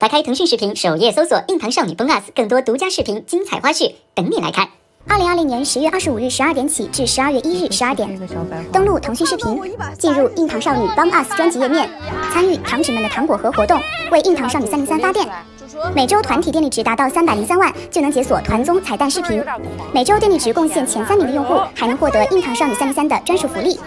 打开腾讯视频首页，搜索“硬糖少女Bonus”，更多独家视频、精彩花絮等你来看。2020年10月25日12点起至12月1日12点，登录腾讯视频，进入“硬糖少女Bonus” 专辑页面，参与糖纸们的糖果盒活动，为“硬糖少女303”发电。每周团体电力值达到303万，就能解锁团综彩蛋视频。每周电力值贡献前3名的用户，还能获得“硬糖少女303”的专属福利。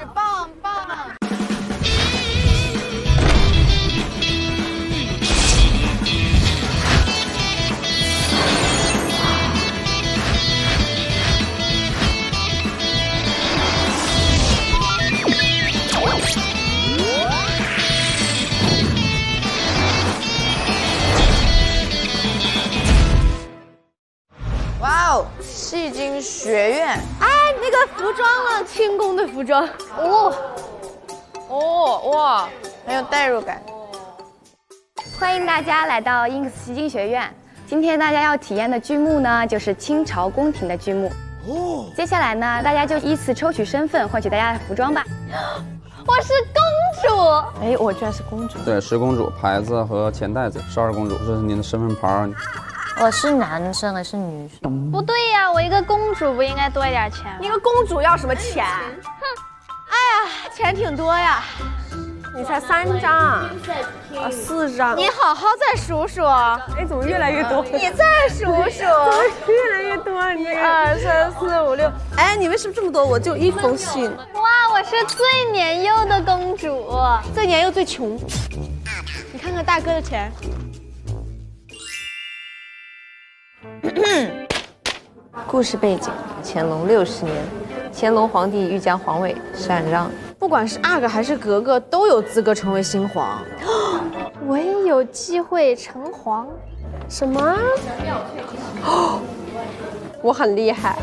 戏精学院，哎，那个服装啊，清宫的服装，哦，哦，哇，很有代入感。欢迎大家来到 INX 戏精学院。今天大家要体验的剧目呢，就是清朝宫廷的剧目。哦，接下来呢，大家就依次抽取身份，换取大家的服装吧。我是公主，哎，我居然是公主。对，是公主，牌子和钱袋子。12公主，这是您的身份牌。 我是男生还是女生？不对呀，我一个公主不应该多一点钱吗？一个公主要什么钱？哼！哎呀，钱挺多呀！你才3张啊？啊，4张！你好好再数数。哎，怎么越来越多？你再数数。怎么越来越多？你这个1、2、3、4、5、6。哎，你为什么这么多？我就一封信。哇，我是最年幼的公主，最年幼最穷。你看看大哥的钱。 故事背景：乾隆60年，乾隆皇帝欲将皇位禅让。不管是阿哥还是格格，都有资格成为新皇。我也有机会成皇？什么？我很厉害。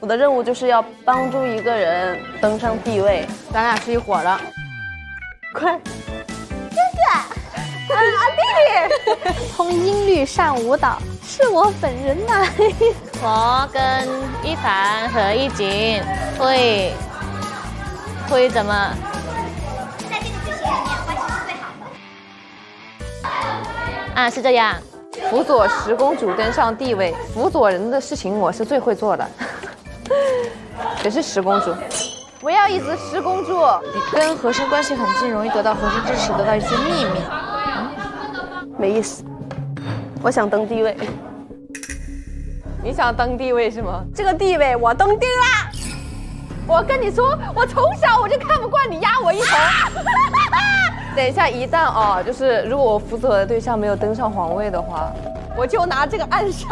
我的任务就是要帮助一个人登上帝位。咱俩是一伙的。快！哥哥，弟弟，从音律上舞蹈。 是我本人呐！我跟一凡和一锦会怎么？在这个剧情里面，完成是最好的。啊，是这样。辅佐10公主登上帝位，辅佐人的事情我是最会做的。也是10公主。我要一只10公主。你跟和珅关系很近，容易得到和珅支持，得到一些秘密。没意思。 我想登帝位，你想登帝位是吗？这个地位我登定啦！我跟你说，我从小我就看不惯你压我一头。等一下，一旦啊，就是如果我辅佐的对象没有登上皇位的话，我就拿这个暗杀。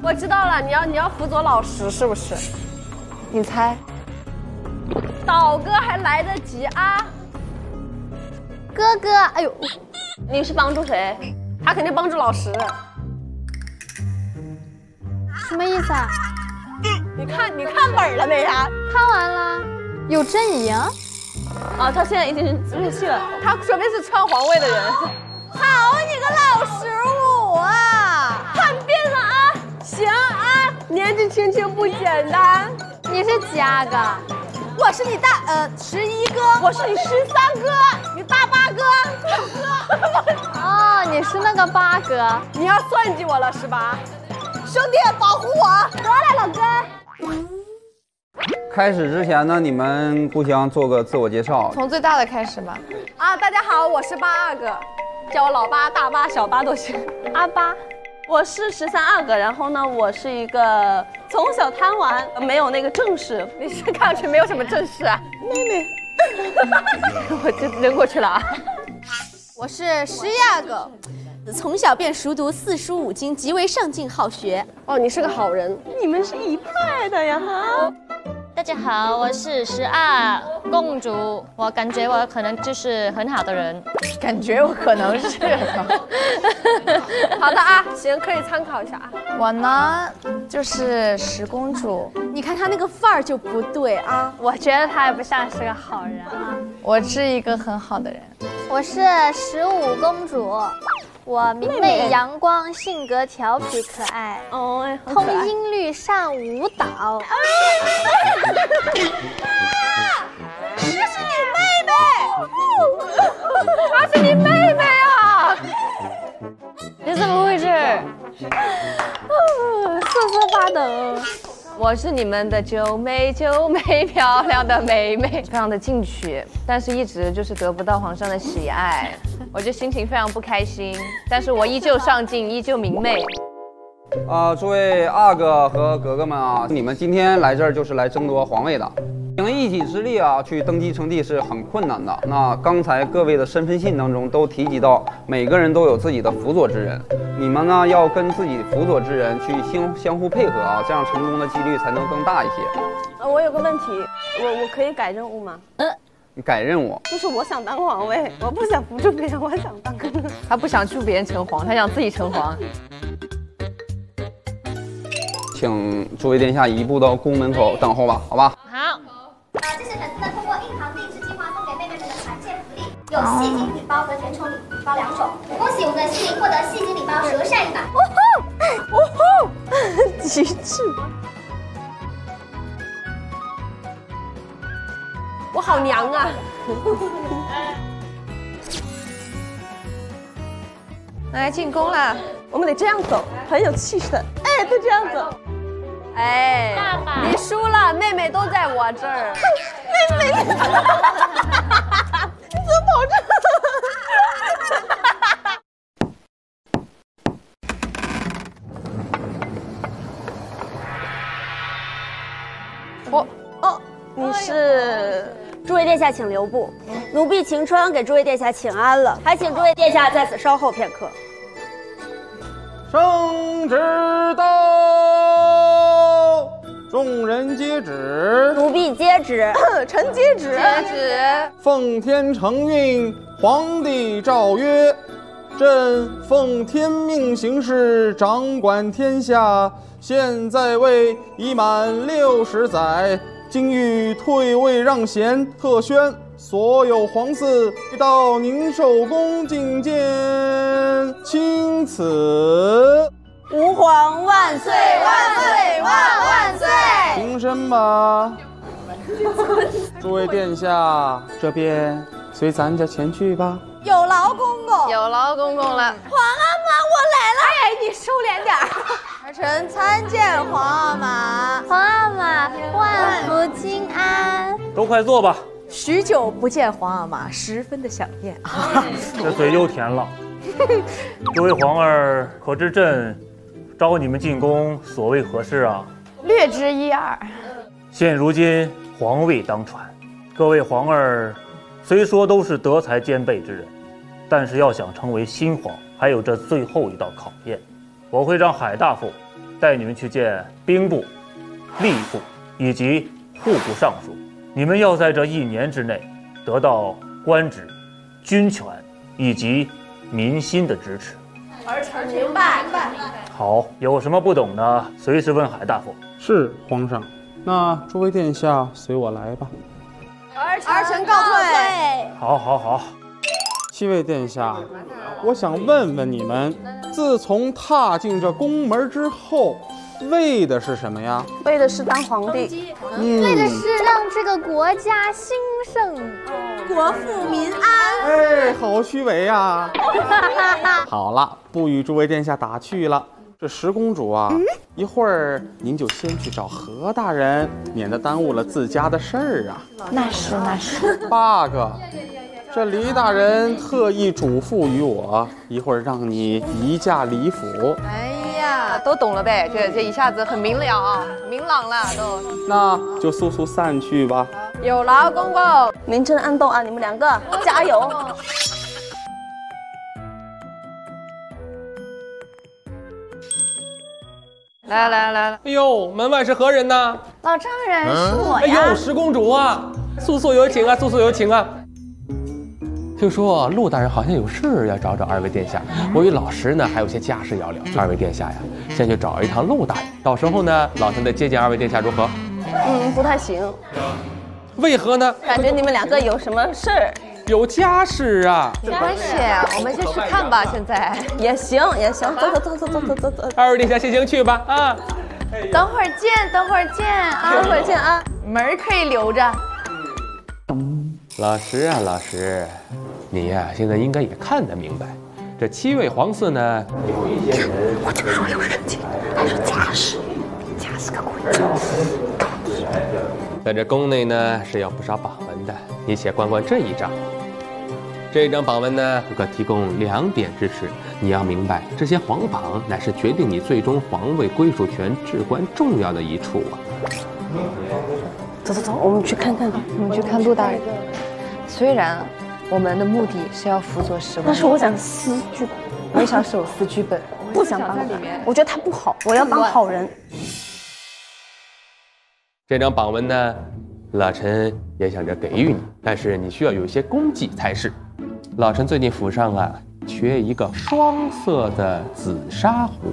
我知道了，你要辅佐老十是不是？你猜？倒戈还来得及啊！哥哥，哎呦，你是帮助谁？ 他肯定帮助老十，什么意思啊？你看本了没呀？看完了，有阵营。啊，他现在已经入戏了，他准备是篡皇位的人。好，你个老15啊，叛变了啊！行啊，年纪轻轻不简单。你是几阿哥？我是你大11哥，我是你13哥，你大8哥。哦，你是那个8哥，你要算计我了是吧？兄弟，保护我！得了，老哥。开始之前呢，你们互相做个自我介绍，从最大的开始吧。啊，大家好，我是8阿哥，叫我老八、大八、小八都行。阿八，我是13阿哥，然后呢，我是一个从小贪玩，没有那个正事。你是看上去没有什么正事啊？妹妹，我就扔过去了啊。 我是10阿哥，从小便熟读4书5经，极为上进好学。哦，你是个好人，你们是一派的呀！哈，大家好，我是12公主，我感觉我可能就是很好的人，感觉我可能是。好的啊，行，可以参考一下啊。我呢，就是10公主，你看她那个范儿就不对啊，我觉得她也不像是个好人啊。我是一个很好的人。 我是15公主，我明媚阳光，性格调皮可爱，哦，通音律，善舞蹈。啊！这是你妹妹，她是你妹妹啊！瑟瑟发抖。我是你们的九妹，漂亮的妹妹，非常的进取，但是一直就是得不到皇上的喜爱，我就心情非常不开心。但是我依旧上进，依旧明媚。 诸位阿哥和格格们啊，你们今天来这儿就是来争夺皇位的，凭一己之力啊，去登基称帝是很困难的。那刚才各位的身份信当中都提及到，每个人都有自己的辅佐之人，你们呢要跟自己辅佐之人去相互配合啊，这样成功的几率才能更大一些。我有个问题，我可以改任务吗？你改任务就是我想当皇位，我不想辅助别人，我想当个。他不想助别人成皇，他想自己成皇。 请诸位殿下移步到宫门口等候吧，好吧？好。这是本次呢通过印堂定制计划送给妹妹们的团建福利，有细锦礼包和卷筒礼包2种。恭喜我们的西林获得细锦礼包折扇1把。哦吼！哦吼！极致！我好娘啊！来进宫了，我们得这样走，很有气势。哎，就这样走。 哎，爸爸，你输了，妹妹都在我这儿。妹妹，你怎么跑这儿？你是？诸位殿下，请留步，奴婢晴川给诸位殿下请安了，还请诸位殿下在此稍候片刻。圣旨到。 众人皆旨，奴婢皆旨，臣皆旨，皆旨。奉天承运，皇帝诏曰：朕奉天命行事，掌管天下。现在位已满60载，今欲退位让贤，特宣所有皇嗣到宁寿宫觐见，钦此。 吾皇万岁万岁万万岁！平身吧，诸位殿下，这边随咱家前去吧。有劳公公，有劳公公了。皇阿玛，我来了！哎，你收敛点儿。儿臣参见皇阿玛。皇阿玛，万福金安。都快坐吧。许久不见皇阿玛，十分的想念啊。这嘴又甜了。诸位皇儿，可知朕？ 招你们进宫，所谓何事啊？略知一二。现如今皇位当传，各位皇儿虽说都是德才兼备之人，但是要想成为新皇，还有这最后一道考验。我会让海大夫带你们去见兵部、吏部以及户部尚书，你们要在这1年之内得到官职、军权以及民心的支持。 儿臣明白。好，有什么不懂的，随时问海大夫。是皇上。那诸位殿下，随我来吧。儿臣告退。好。7位殿下，我想问问你们，自从踏进这宫门之后，为的是什么呀？为的是当皇帝，为的是让这个国家兴盛。 国富民安，哎，好虚伪啊！好了，不与诸位殿下打趣了。这十公主啊，一会儿您就先去找何大人，免得耽误了自家的事儿啊。那是。八哥，这黎大人特意嘱咐于我，一会儿让你移驾黎府。哎呀，都懂了呗，这一下子很明了啊，明朗了都。那就速散去吧。 有劳公公，明争暗斗啊！你们2个加油！来！哎呦，门外是何人呢？老丈人是我呀！哎呦，十公主啊，速有请啊，速有请啊！听说陆大人好像有事要找2位殿下，我与老师呢还有些家事要聊。2位殿下呀，先去找一趟陆大人，到时候呢，老臣再接见2位殿下，如何？不太行。 为何呢？感觉你们2个有什么事儿？有家事啊！没关系，我们先去看吧。现在也行，走。2位殿下先行去吧啊！等会儿见啊！门可以留着。老师啊，你呀，现在应该也看得明白。 这这七位皇嗣呢，有一些人我就说有人情，还说贾氏，贾是个鬼畜，到底。在这宫内呢是有不少榜文的，你且观观这一章。这一张榜文呢，可提供2点支持。你要明白，这些皇榜乃是决定你最终皇位归属权至关重要的一处啊。走走走，我们去看看，我们去看陆大人。虽然。 我们的目的是要辅佐十位，但是我想撕剧本，我也想手撕剧本，不想当里面，我觉得他不好，我要当好人。这张榜文呢，老臣也想着给予你，但是你需要有一些功绩才是。老臣最近府上啊，缺一个双色的紫砂壶，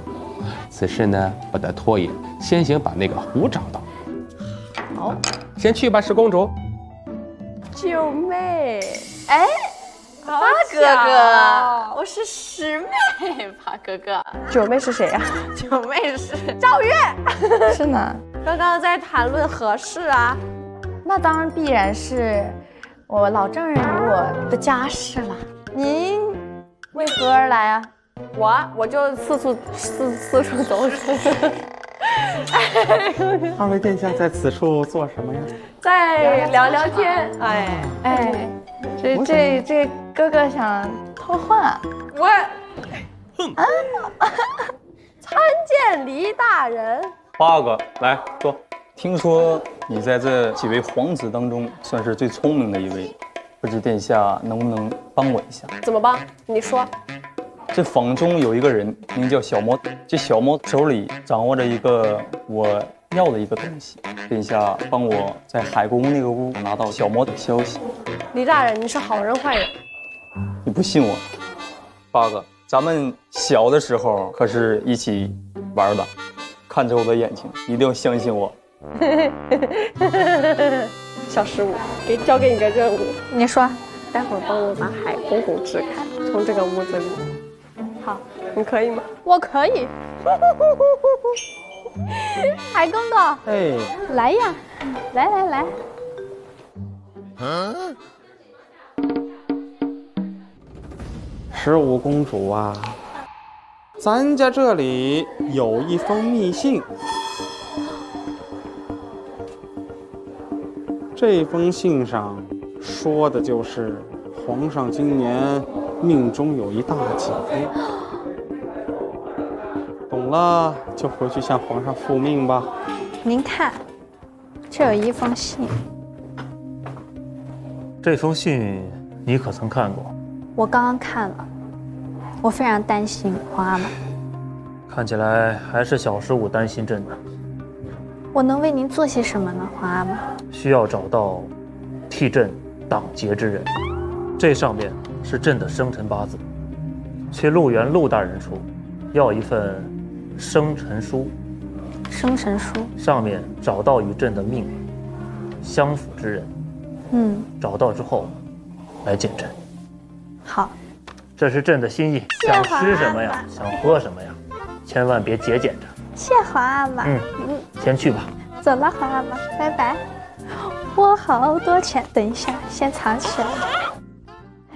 此事呢不得拖延，先行把那个壶找到。好，先去吧，十公主。九妹。 哎，八哥哥，我是十妹，八哥哥。九妹是谁呀？九妹是赵月，是呢。刚刚在谈论何事啊？那当然必然是我老丈人与我的家事了。您为何而来啊？我就四处走走。二位殿下在此处做什么呀？在聊聊天。哎哎。 这哥哥想偷换、啊，我，哼，参见黎大人。八哥，来坐。听说你在这几位皇子当中算是最聪明的一位，不知殿下能不能帮我一下？怎么帮？你说。这坊中有一个人名叫小猫，这小猫手里掌握着一个我要的一个东西，殿下帮我在海国公那个屋拿到小猫的消息。 黎大人，你是好人坏人？你不信我，八哥，咱们小的时候可是一起玩的，看着我的眼睛，一定要相信我。小失误，交给你个任务，你说，待会儿帮我把海公公支开，从这个屋子里。好，你可以吗？我可以。海公公，哎，来呀，来来来。嗯。 十五公主啊，咱家这里有一封密信。这封信上说的就是皇上今年命中有一大吉，懂了就回去向皇上复命吧。您看，这有一封信。这封信你可曾看过？我刚刚看了。 我非常担心皇阿玛，看起来还是小十五担心朕呢。我能为您做些什么呢，皇阿玛？需要找到替朕挡劫之人，这上面是朕的生辰八字，去陆源陆大人处要一份生辰书。生辰书上面找到与朕的命相符之人，找到之后来见朕。好。 这是朕的心意，想吃什么呀？想喝什么呀？千万别节俭着。谢皇阿玛。先去吧。走了，皇阿玛，拜拜。我好多钱，等一下先藏起来。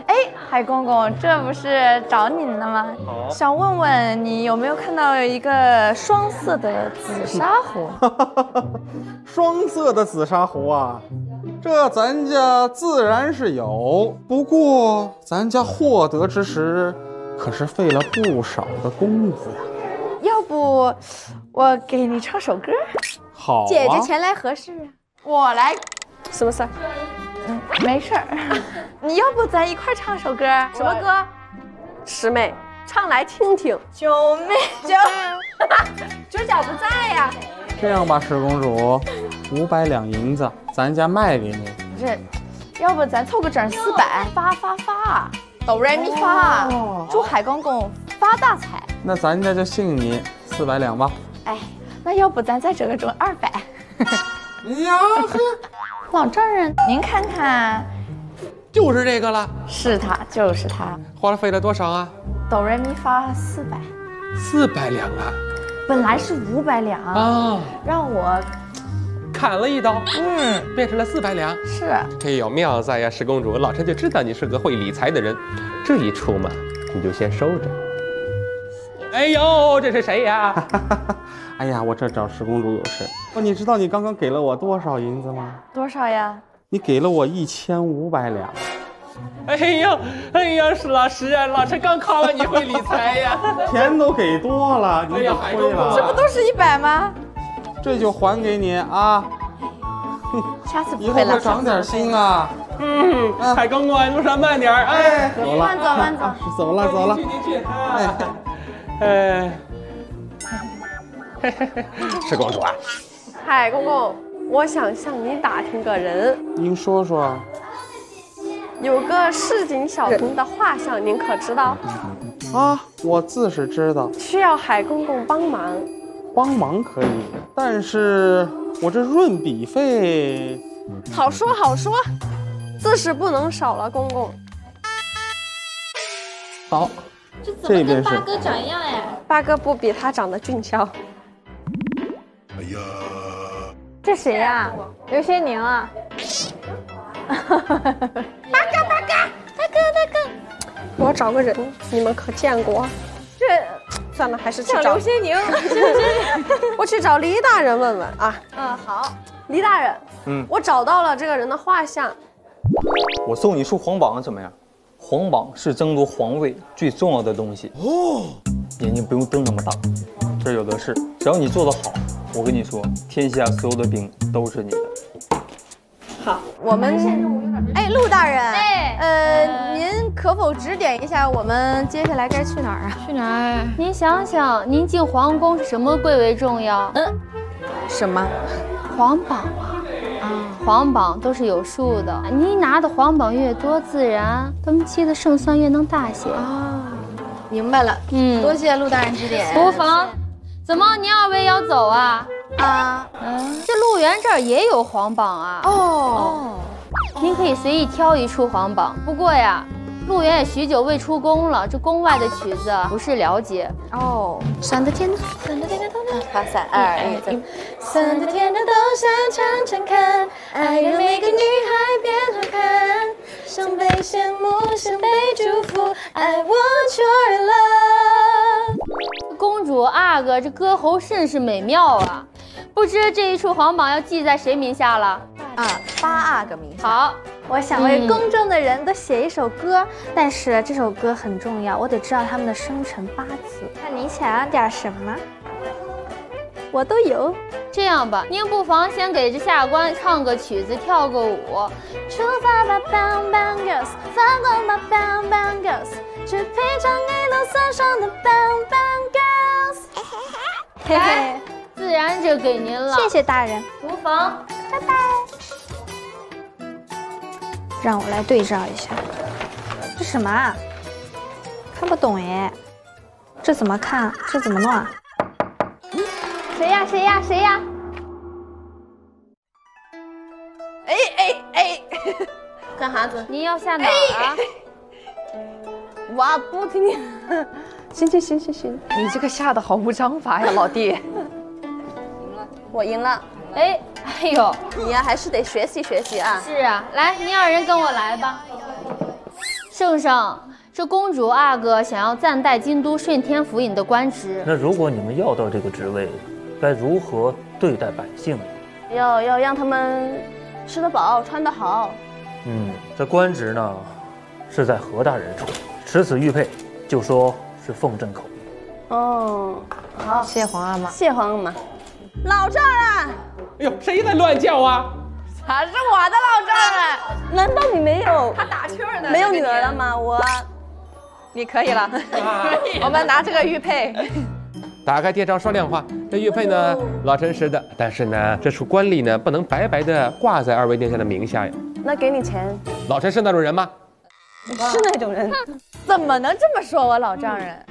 哎，海公公，这不是找你呢吗？哦、想问问你有没有看到一个双色的紫砂壶？双色的紫砂壶啊。 这咱家自然是有，不过咱家获得之时，可是费了不少的功夫呀。要不我给你唱首歌？好、啊，姐姐前来何事啊？我来，什么事儿？没事儿。你要不咱一块唱首歌？什么歌？师妹，唱来听听。九妹，九角不在呀。这样吧，十公主。 500两银子，咱家卖给你。这，要不咱凑个整400，发，哆来咪发，祝海公公发大财。那咱家就信你400两吧。哎，那要不咱再整个整200？呀呵，老丈人，您看看，就是这个了。是他，就是他。花了费了多少啊？哆来咪发400，400两啊？本来是500两啊，让我。 砍了一刀，变成了400两。是，这有妙在呀，十公主，老臣就知道你是个会理财的人。这一出嘛，你就先收着。哎呦，这是谁呀？哎呀，我这找十公主有事。哦，你知道你刚刚给了我多少银子吗？多少呀？你给了我1500两。哎呀，哎呀，是老师啊，老师刚考完你会理财呀？钱都给多了，你也亏了。这不都是100吗？这就还给你啊。 下次不会了，长点心啊！嗯，海公公，路上慢点儿。哎，走了，慢走，慢走，走了，走了。您去，哎，嘿嘿嘿，是公主啊！海公公，我想向你打听个人。您说说，有个市井小童的画像，您可知道？啊，我自是知道。需要海公公帮忙。帮忙可以，但是。 我这润笔费，好说好说，自是不能少了，公公。好，这怎么跟八哥长一样哎？八哥不比他长得俊俏。哎呀，这谁呀？刘仙宁啊！八哥，我找个人，你们可见过？这算了，还是去找刘仙宁。我去找黎大人问问啊！嗯，好，黎大人，嗯，我找到了这个人的画像。我送你束皇榜怎么样？皇榜是争夺皇位最重要的东西哦，眼睛不用瞪那么大，这有的是。只要你做得好，我跟你说，天下所有的兵都是你的。好，我们哎，陆大人，哎，您可否指点一下我们接下来该去哪儿啊？去哪儿？您想想，您进皇宫是什么最为重要？嗯。 什么？皇榜啊！啊，皇榜都是有数的，您拿的皇榜越多，自然登基的胜算越能大些。哦，明白了。嗯，多谢陆大人指点。无妨。怎么，您二位要走啊？啊，嗯，这陆源这儿也有皇榜啊。哦，您可以随意挑一出皇榜。不过呀，陆源也许久未出宫了，这宫外的曲子不是了解。哦，闪的天呐，闪的天呐。 花伞2、1，伞的天的都想尝尝看，爱让每个女孩变好看，想被羡慕，想被祝福 ，I want your love。公主阿哥，这歌喉甚是美妙啊！不知这一处皇榜要记在谁名下了？啊，八阿哥名下。好，我想为公正的人都写一首歌，但是这首歌很重要，我得知道他们的生辰八字。那你想要点什么？ 我都有。这样吧，您不妨先给这下官唱个曲子，跳个舞。出发吧 ，Bang Bang Girls！ 发光吧 ，Bang Bang Girls！ 去陪着你到三上的 Bang Bang Girls！ 嘿嘿，自然就给您了。谢谢大人，无妨，拜拜。让我来对照一下，这什么啊？看不懂哎，这怎么看？这怎么弄啊？ 谁呀？谁呀？谁呀？哎！干啥子？您要下哪儿啊？我不听你。行，你这个下的好无章法呀，老弟。赢了，我赢了。哎呦，你呀还是得学习学习啊。是啊，来，您二人跟我来吧。圣上。 这公主阿哥想要暂代京都顺天府尹的官职，那如果你们要到这个职位，该如何对待百姓？要让他们吃得饱，穿得好。嗯，这官职呢，是在何大人处，持此玉佩，就说是奉朕口。哦，好，谢皇阿玛，谢皇阿玛。老丈人，哎呦，谁在乱叫啊？ 他是我的老丈人，难道你没有？他打趣呢，没有女儿了吗？我，你可以了，我们拿这个玉佩，打开谍照说亮话。这玉佩呢，老臣识的，但是呢，这处官吏呢，不能白白的挂在二位殿下的名下呀。那给你钱，老臣是那种人吗？是那种人，怎么能这么说我老丈人？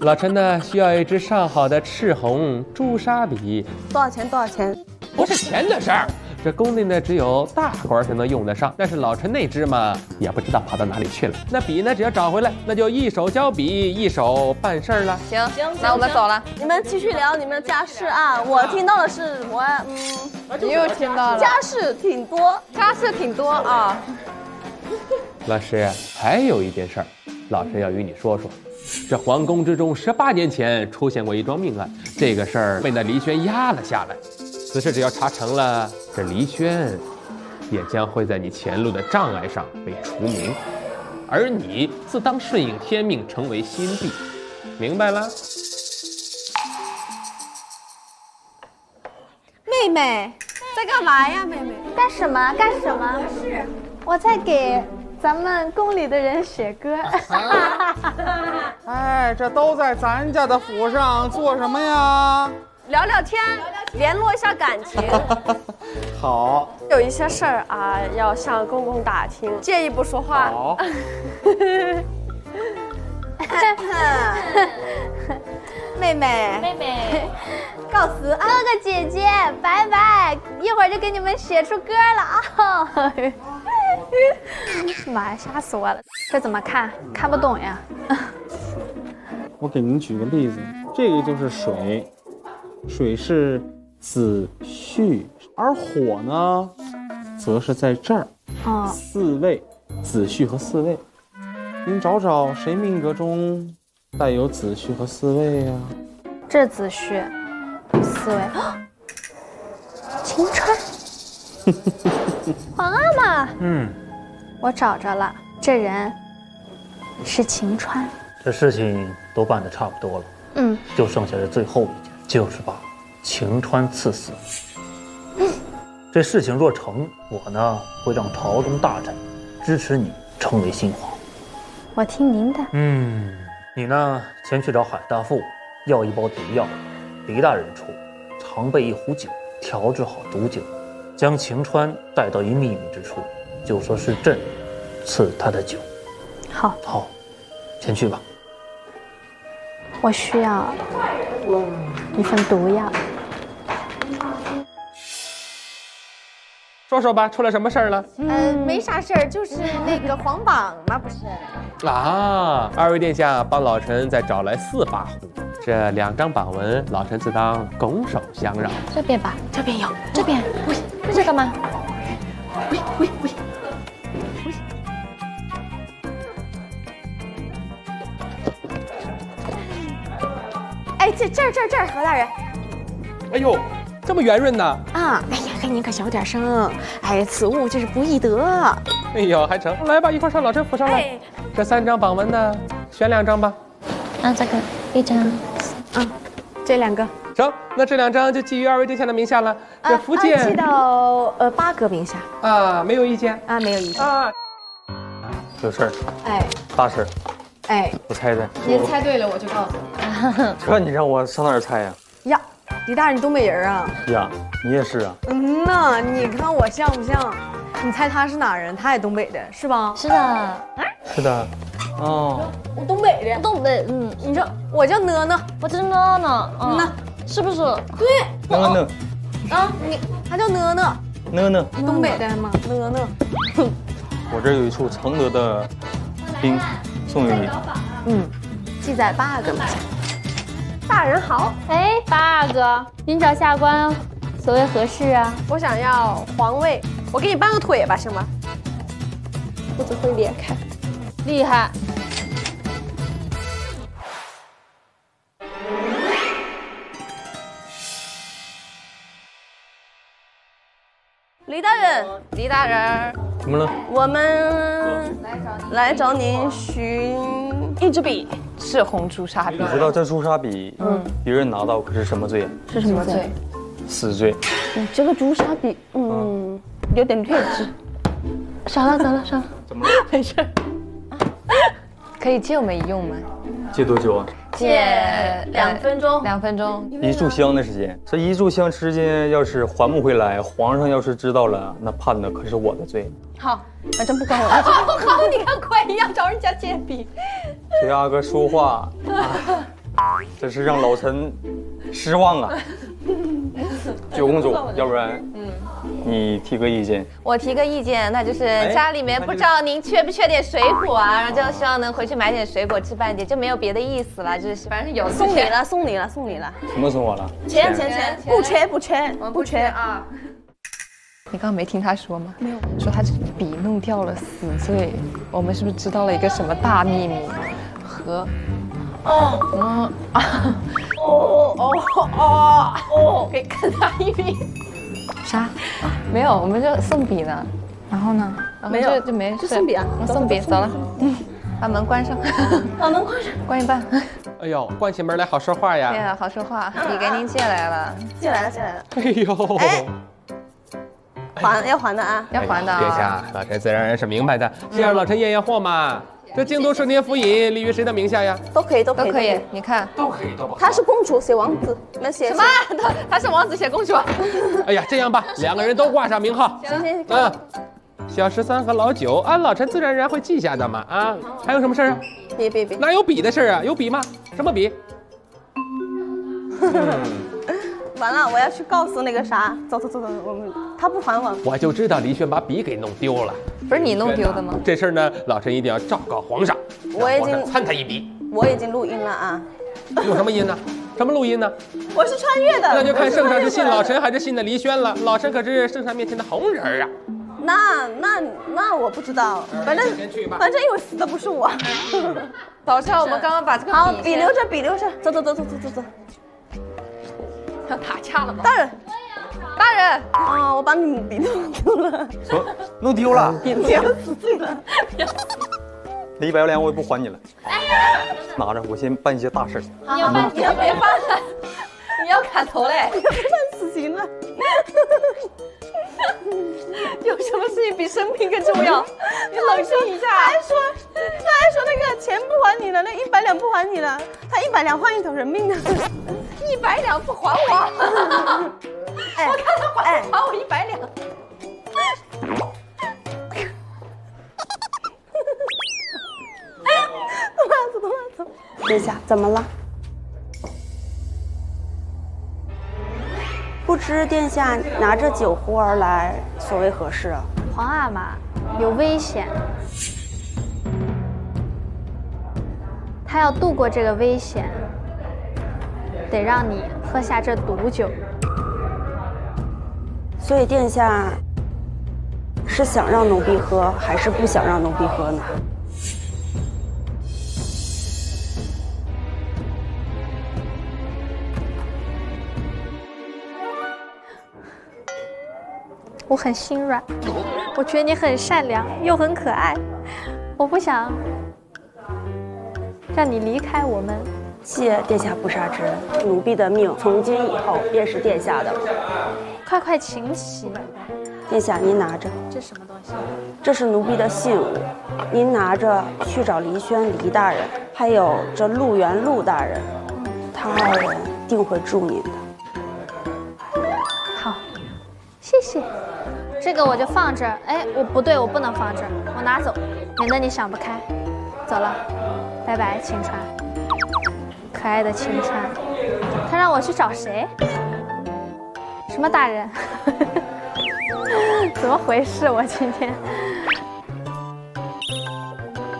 老臣呢，需要一支上好的赤红朱砂笔，多少钱？多少钱？不是钱的事儿。 这宫内呢，只有大官才能用得上。但是老臣那支嘛，也不知道跑到哪里去了。那笔呢，只要找回来，那就一手交笔，一手办事儿了。行，那我们走了。你们继续聊你们的家事啊。我听到的是我，你又听到了，家事挺多啊。老师，还有一件事儿。老师要与你说说，这皇宫之中18年前出现过一桩命案，这个事儿被那黎轩压了下来。此事只要查成了，这黎轩也将会在你前路的障碍上被除名，而你自当顺应天命，成为心帝。明白了？妹妹在干嘛呀？妹妹干什么？干什么？是，我在给。 咱们宫里的人写歌，哎，这都在咱家的府上做什么呀？聊聊天，联络一下感情。好，有一些事儿啊，要向公公打听，介意不说话。好，妹妹，妹妹，告辞啊，哥哥姐姐，拜拜，一会儿就给你们写出歌了啊。 妈呀，吓死我了！这怎么看？看不懂呀。我给您举个例子，这个就是水，水是子戌，而火呢，则是在这儿。哦，四位，子戌和四位，您找找谁命格中带有子戌和四位呀？这子戌，四位，晴川。 皇阿玛，嗯，我找着了，这人是晴川。这事情都办得差不多了，嗯，就剩下这最后一件，就是把晴川赐死。嗯、这事情若成，我呢会让朝中大臣支持你成为新皇。我听您的。嗯，你呢前去找海大富要一包毒药，狄大人处常备一壶酒，调制好毒酒。 将晴川带到一秘密之处，就说是朕赐他的酒。好，好，先去吧。我需要一份毒药。说说吧，出了什么事儿了？没啥事儿，就是那个皇榜嘛，不是？啊，二位殿下帮老臣再找来4把壶。 这2张榜文，老臣自当拱手相让。这边吧，这边有，这边。喂，在这干嘛？喂！哎，这儿，何大人。哎呦，这么圆润呢？啊，哎呀，嘿，您可小点声。哎，此物这是不易得。哎呦，还成。来吧，一块上老臣府上来。哎、这3张榜文呢，选2张吧。啊，这个1张。 嗯，这2个成，那这2张就寄于2位殿下的名下了。这福建寄到8哥名下啊，没有意见啊，没有意见啊。有事儿，哎，大事，哎，我猜猜，您猜对了我就告诉你。这你让我上哪儿猜呀？呀，李大人，你东北人啊？呀，你也是啊。嗯呐，你看我像不像？你猜他是哪人？他也东北的是吧？是的，是的。 哦，我东北的，东北，嗯，你说我叫呢呢，我叫呢呢，呢，是不是？对，呢呢，啊，你他叫呢呢，呢呢，东北的吗？呢呢，哼，我这有一处常德的兵，送给你，嗯，记载8个嘛。大人好，哎，8哥，您找下官所谓何事啊？我想要皇位，我给你搬个腿吧，行吗？我只会裂开。 厉害！李大人，怎么了？我们来找您寻一支笔，是红朱砂笔。你知道这朱砂笔，嗯，别人拿到可是什么罪？是什么罪？死罪。你这个朱砂笔，嗯，有点劣质。少了。怎么了？没事。 可以借我们一用吗？借多久啊？借2分钟。2分钟，一炷香的时间。这一炷香时间要是还不回来，皇上要是知道了，那判的可是我的罪。好，那真不关我的事。好，你看，快一样找人家借笔。对阿哥说话，这是让老臣失望啊。九公主，要不然，嗯，你提个意见。我提个意见，那就是家里面不知道您缺不缺点水果啊，然后就希望能回去买点水果置办点，就没有别的意思了，就是反正有送你了，送你了。什么送我了？钱，不缺啊。你刚刚没听他说吗？没有。说他这笔弄掉了死罪，我们是不是知道了一个什么大秘密？和，哦，嗯啊，哦哦哦哦，给更大一笔。啥？没有，我们就送笔呢。然后呢？没有，就没事。就送笔啊！我送笔，走了。嗯。 把门关上，把门关上，关一半。哎呦，关起门来好说话呀！对呀，好说话。笔给您借来了，借来了，借来了。哎呦，哎，还要还的啊，要还的。殿下，老臣自然是明白的，先让老臣验验货嘛。这京都顺天府尹立于谁的名下呀？都可以，都可以，都可以。你看，都可以，都可以。他是公主写王子，那写什么？他是王子写公主。哎呀，这样吧，两个人都挂上名号。行行行。 小13和老9，啊，老臣自然而然会记下的嘛啊！还有什么事儿啊？别，哪有笔的事儿啊？有笔吗？什么笔？完了，我要去告诉那个啥，走，他不还我，我就知道黎轩把笔给弄丢了。不是你弄丢的吗？这事儿呢，老臣一定要昭告皇上，我已经参他一笔。我已经录音了啊。录什么音呢？ 什么录音呢？我是穿越的，那就看圣上是信老臣还是信的黎轩了。老臣可是圣上面前的红人儿啊。那我不知道，反正因为死的不是我。早上我们刚刚把这个好笔留着，笔留着，走。要打架了吗？大人，啊，我把你笔弄丢了。弄丢了？笔丢死罪了。那100万我也不还你了。 拿着，我先办一些大事。你要办，你要别办了，你要砍头嘞，你要判死刑了。有什么事情比生命更重要？你冷静一下。他还说那个钱不还你了，那100两不还你了，他100两换一条人命呢。100两不还我？我看他还我100两。 走，殿下，怎么了？不知殿下拿着酒壶而来，所为何事啊？皇阿玛，有危险，他要度过这个危险，得让你喝下这毒酒。所以殿下是想让奴婢喝，还是不想让奴婢喝呢？ 我很心软，我觉得你很善良又很可爱，我不想让你离开我们。谢殿下不杀之恩，奴婢的命从今以后便是殿下的了。快请起！殿下，您拿着。这什么东西？这是奴婢的信物，您拿着去找黎轩黎大人，还有这陆元陆大人，他2人定会助您的。好，谢谢。 这个我就放这儿，哎，我不对，我不能放这儿，我拿走，免得你想不开。走了，拜拜，晴川，可爱的晴川。他让我去找谁？什么大人？怎么回事？我今天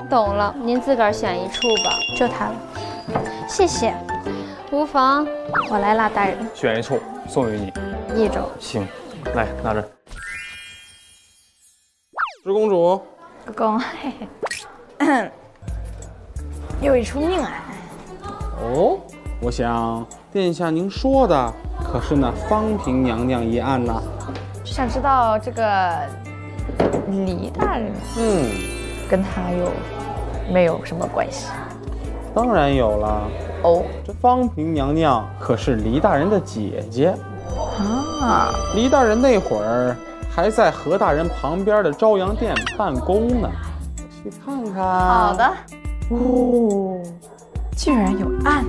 懂了，您自个儿选一处吧，就他了。谢谢，无妨，我来啦，大人。选一处送与你，益州。行，来拿着。 十公主，公公，嘿嘿，有一出命案。哦，我想殿下您说的可是那方平娘娘一案呐。就想知道这个黎大人，跟他有没有什么关系？当然有了。哦，这方平娘娘可是黎大人的姐姐。啊，黎大人那会儿。 还在何大人旁边的朝阳殿办公呢，去看看。好的。哦，竟然有案！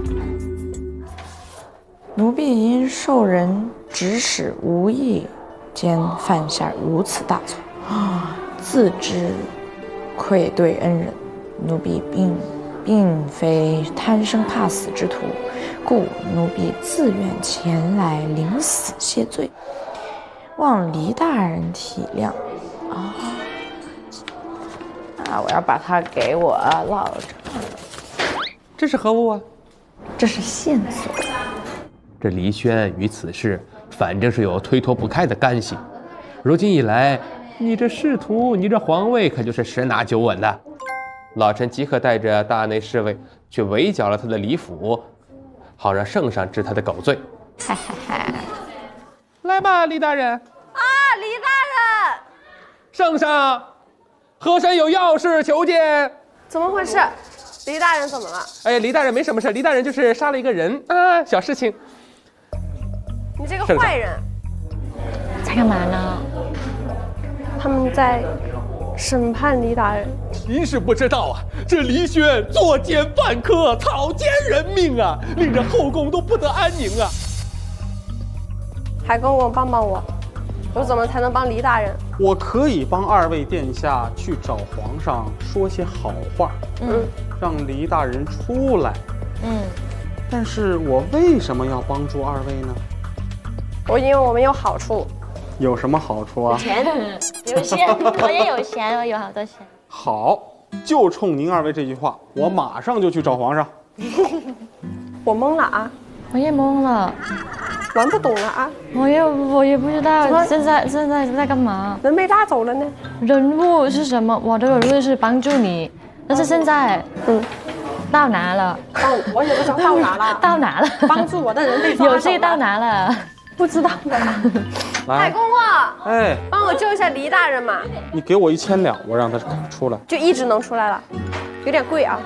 奴婢因受人指使，无意间犯下如此大错，啊，自知愧对恩人。奴婢并非贪生怕死之徒，故奴婢自愿前来领死谢罪。 望黎大人体谅啊！那我要把它给我老丈人。这是何物啊？这是线索。这黎轩与此事反正是有推脱不开的干系，如今一来，你这仕途，你这皇位，可就是十拿九稳的。”老臣即刻带着大内侍卫去围剿了他的李府，好让圣上治他的狗罪。哈哈哈！来吧，李大人。啊，李大人！圣上，和珅有要事求见。怎么回事？ 黎大人怎么了？哎，黎大人没什么事，黎大人就是杀了一个人啊，小事情。你这个坏人，在干嘛呢？他们在审判黎大人。您是不知道啊，这黎轩作奸犯科，草菅人命啊，令这后宫都不得安宁啊。海公公，帮帮我，我怎么才能帮黎大人？我可以帮二位殿下去找皇上说些好话。嗯。 让黎大人出来。嗯，但是我为什么要帮助二位呢？因为我们有好处。有什么好处啊？钱，有钱，我也有钱，我有好多钱。好，就冲您二位这句话，我马上就去找皇上。我懵了啊！我也懵了，玩不懂了啊！我也不知道现在干嘛？人被拉走了呢。人物是什么？我的人物是帮助你。 但是现在，到哪了？我也不知道到哪了。到哪了？帮助我的人被抓走了。有罪到哪了？不知道的。海公公，哎，帮我救一下黎大人嘛！你给我1000两，我让他出来。就一直能出来了，有点贵啊，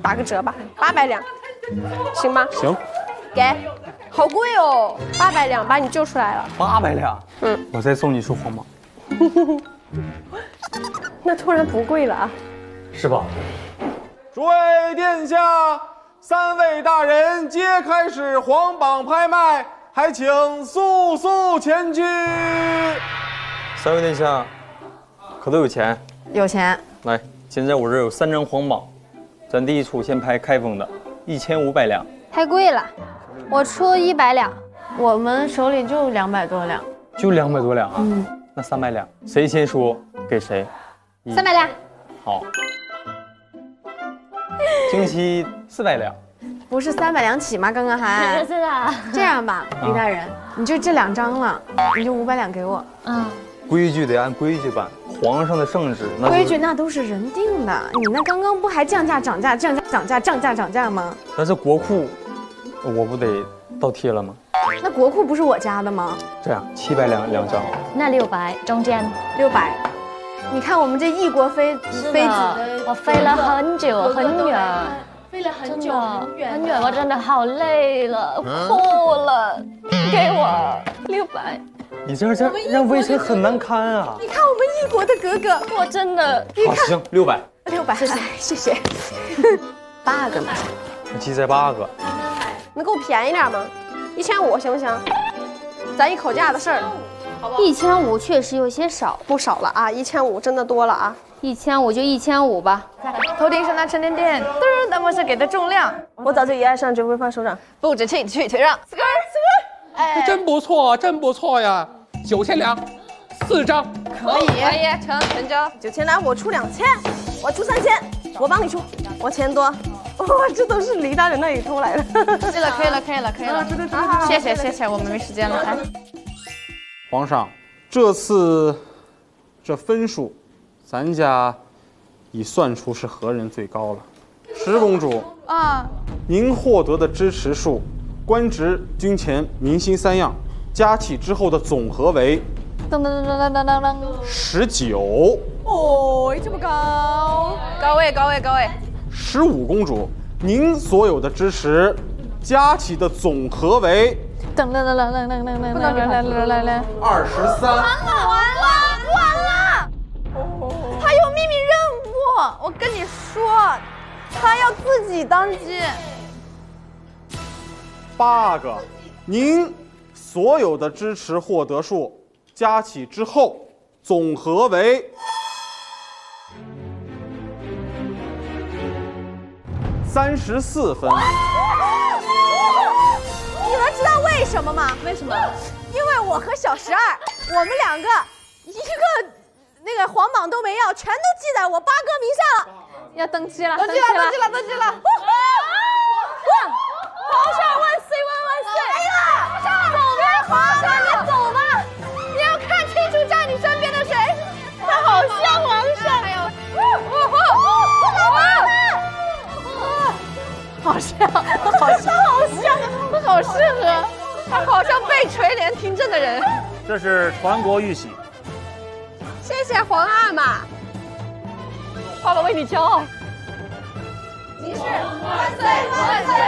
打个折吧，800两，行吗？行。给，好贵哦，800两把你救出来了。800两？嗯，我再送你束黄马。那突然不贵了啊。 是吧？诸位殿下，3位大人皆开始皇榜拍卖，还请速速前去。3位殿下，可都有钱？有钱。来，现在我这有3张皇榜，咱第一处先拍开封的，1500两。太贵了，我出100两，我们手里就200多两。就200多两啊？嗯。那300两，谁先出给谁？300两。好。 经期400两，不是300两起吗？刚刚还是的。这样吧，李大人，你就这2张了，你就500两给我。嗯，规矩得按规矩办，皇上的圣旨那规矩那都是人定的。你那刚刚不还降价涨价降价涨价涨价涨价吗？但是国库，我不得倒贴了吗？那国库不是我家的吗？这样700两2张，那600中间600。 你看我们这异国妃子，我飞了很久很远，飞了很久很远很远，我真的好累了，哭了，给我600。你这样让微臣很难堪啊！你看我们异国的格格，我真的。好，行，600，谢谢。8个嘛，你记在8个，能给我便宜点吗？1500行不行？咱一口价的事儿。 1500确实有些少，不少了啊！1500真的多了啊！1500就1500吧。头顶上那沉甸甸，噔，那么是给的重量。我早就一爱上这微胖首长，不止去你腿上。四根，哎，真不错，真不错呀！9000两，4张，可以，可以，成交。9000两我出2000，我出3000，我帮你出，我钱多。哇，这都是黎大人那里偷来的。对了，可以了，谢谢，我们没时间了，来。 皇上，这次这分数，咱家已算出是何人最高了。石公主啊，您获得的支持数，官职、军钱、民心3样加起之后的总和为19。哦，这么高，高位。15公主，您所有的支持加起的总和为。 等，23。完了！他有秘密任务，我跟你说，他要自己当机。8个，您所有的支持获得数加起之后，总和为34分。 知道为什么吗？为什么？因为我和小12，我们2个，一个那个皇榜都没要，全都记在我8哥名下了。要登基了！登基了！皇上万岁万万岁！哎呀，走吧，皇上，你走吧，你要看清楚战女身好像，我好适合，他好像被垂帘听政的人。这是传国玉玺。谢谢皇阿玛，爸爸为你骄傲。集市万岁万岁！